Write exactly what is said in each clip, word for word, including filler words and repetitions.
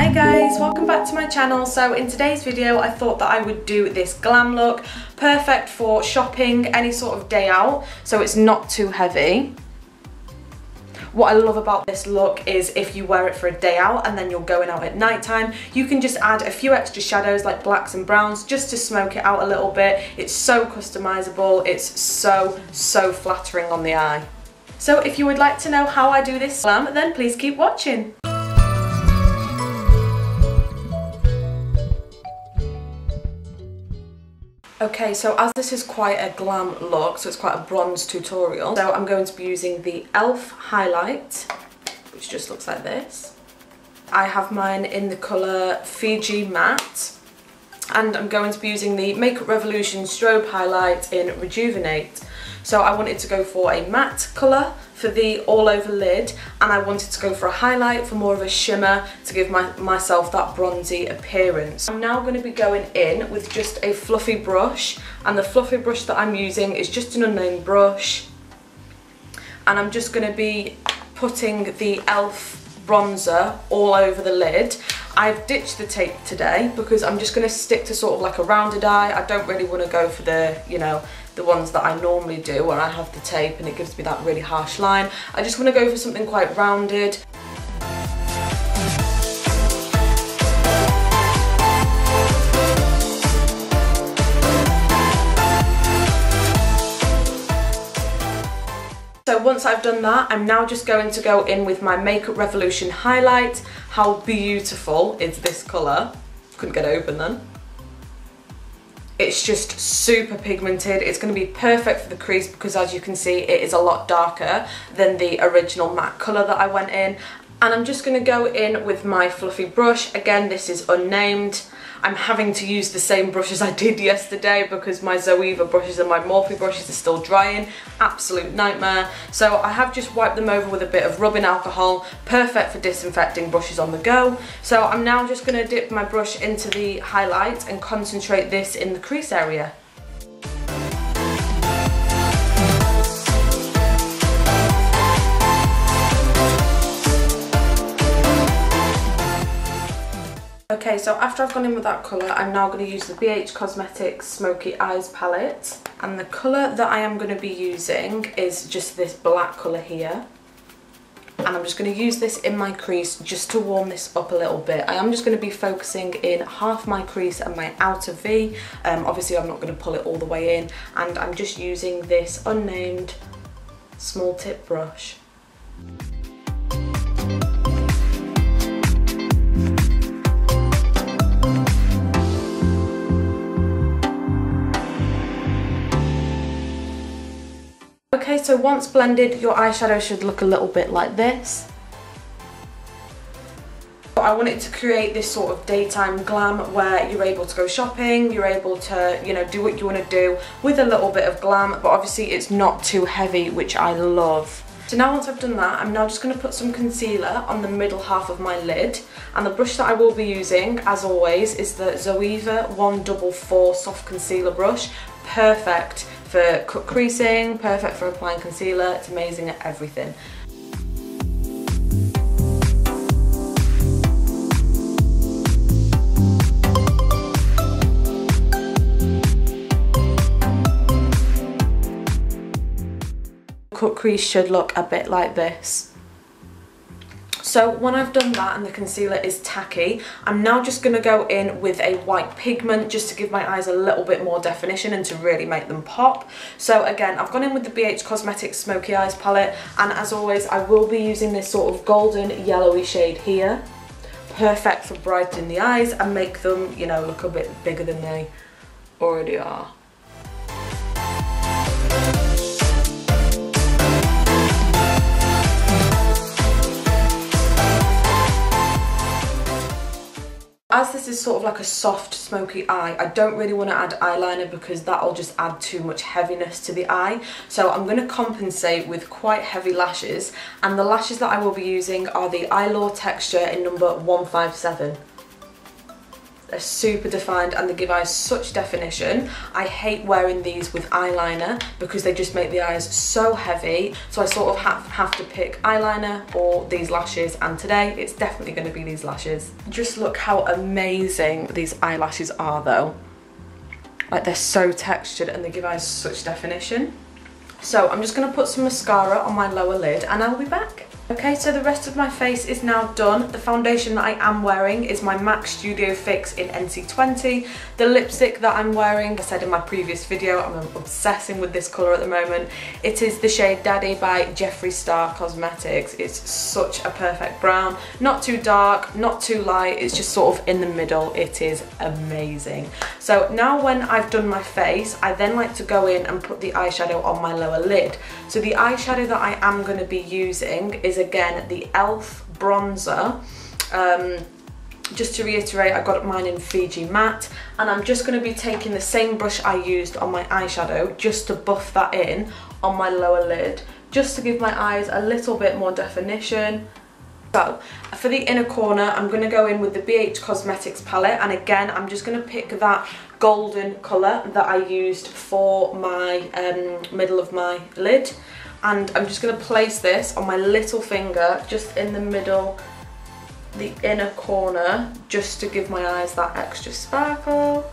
Hi guys, welcome back to my channel. So in today's video I thought that I would do this glam look, perfect for shopping, any sort of day out, so it's not too heavy. What I love about this look is if you wear it for a day out and then you're going out at night time, you can just add a few extra shadows like blacks and browns just to smoke it out a little bit. It's so customizable, it's so, so flattering on the eye. So if you would like to know how I do this glam, then please keep watching. Okay, so as this is quite a glam look, so it's quite a bronze tutorial, so I'm going to be using the e l f highlight, which just looks like this. I have mine in the colour Fiji Matte, and I'm going to be using the Makeup Revolution strobe highlight in Rejuvenate. So I wanted to go for a matte colour for the all-over lid, and I wanted to go for a highlight for more of a shimmer to give my, myself that bronzy appearance. I'm now going to be going in with just a fluffy brush, and the fluffy brush that I'm using is just an unnamed brush, and I'm just going to be putting the e l f bronzer all over the lid. I've ditched the tape today because I'm just going to stick to sort of like a rounded eye. I don't really want to go for the, you know, the ones that I normally do where I have the tape and it gives me that really harsh line. I just want to go for something quite rounded. So once I've done that, I'm now just going to go in with my Makeup Revolution highlight. How beautiful is this colour? Couldn't get it open then. It's just super pigmented. It's going to be perfect for the crease because, as you can see, it is a lot darker than the original matte colour that I went in. And I'm just going to go in with my fluffy brush. Again, this is unnamed. I'm having to use the same brush as I did yesterday because my Zoeva brushes and my Morphe brushes are still drying. Absolute nightmare. So I have just wiped them over with a bit of rubbing alcohol. Perfect for disinfecting brushes on the go. So I'm now just going to dip my brush into the highlight and concentrate this in the crease area. Okay, so after I've gone in with that colour, I'm now going to use the B H Cosmetics Smoky Eyes palette. And the colour that I am going to be using is just this black colour here. And I'm just going to use this in my crease just to warm this up a little bit. I am just going to be focusing in half my crease and my outer V. Um, obviously, I'm not going to pull it all the way in. And I'm just using this unnamed small tip brush. Okay, so once blended, your eyeshadow should look a little bit like this. I wanted to create this sort of daytime glam where you're able to go shopping, you're able to, you know, do what you want to do with a little bit of glam, but obviously it's not too heavy, which I love. So now once I've done that, I'm now just going to put some concealer on the middle half of my lid. And the brush that I will be using, as always, is the Zoeva one forty-four Soft Concealer Brush. Perfect for cut creasing, perfect for applying concealer. It's amazing at everything. Cut crease should look a bit like this. So when I've done that and the concealer is tacky, I'm now just going to go in with a white pigment just to give my eyes a little bit more definition and to really make them pop. So again, I've gone in with the B H Cosmetics Smoky Eyes palette, and as always I will be using this sort of golden yellowy shade here. Perfect for brightening the eyes and make them, you know, look a bit bigger than they already are. As this is sort of like a soft smoky eye, I don't really want to add eyeliner because that'll just add too much heaviness to the eye. So I'm going to compensate with quite heavy lashes, and the lashes that I will be using are the Eyelore texture in number one fifty-seven. They're super defined and they give eyes such definition. I hate wearing these with eyeliner because they just make the eyes so heavy. So I sort of have, have to pick eyeliner or these lashes, and today it's definitely going to be these lashes. Just look how amazing these eyelashes are though. Like, they're so textured and they give eyes such definition. So I'm just going to put some mascara on my lower lid and I'll be back. Okay, so the rest of my face is now done. The foundation that I am wearing is my MAC Studio Fix in N C twenty. The lipstick that I'm wearing, I said in my previous video, I'm obsessing with this colour at the moment. It is the shade Daddy by Jeffree Star Cosmetics. It's such a perfect brown. Not too dark, not too light, it's just sort of in the middle. It is amazing. So now when I've done my face, I then like to go in and put the eyeshadow on my lower lid. So the eyeshadow that I am going to be using is again the e l f bronzer. Um, just to reiterate, I got mine in Fiji Matte, and I'm just going to be taking the same brush I used on my eyeshadow just to buff that in on my lower lid, just to give my eyes a little bit more definition. So for the inner corner, I'm going to go in with the B H Cosmetics palette, and again I'm just going to pick that golden colour that I used for my um, middle of my lid. And I'm just going to place this on my little finger, just in the middle, the inner corner, just to give my eyes that extra sparkle.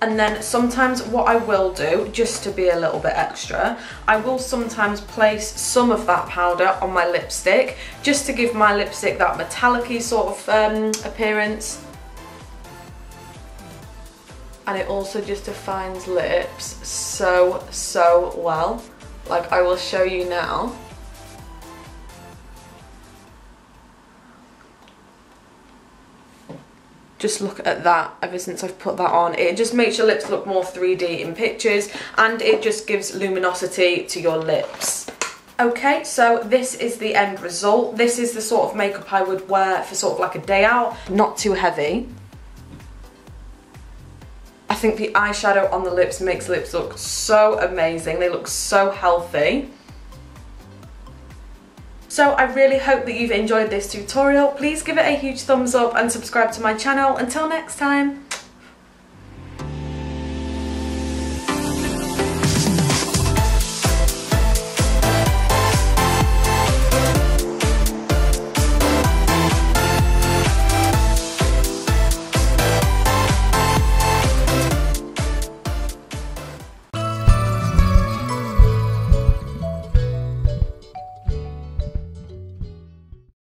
And then sometimes what I will do, just to be a little bit extra, I will sometimes place some of that powder on my lipstick, just to give my lipstick that metallic-y sort of um, appearance. And it also just defines lips so, so well. Like, I will show you now. Just look at that. Ever since I've put that on, it just makes your lips look more three D in pictures, and it just gives luminosity to your lips. Okay, so this is the end result. This is the sort of makeup I would wear for sort of like a day out. Not too heavy. I think the eyeshadow on the lips makes lips look so amazing. They look so healthy. So I really hope that you've enjoyed this tutorial. Please give it a huge thumbs up and subscribe to my channel. Until next time.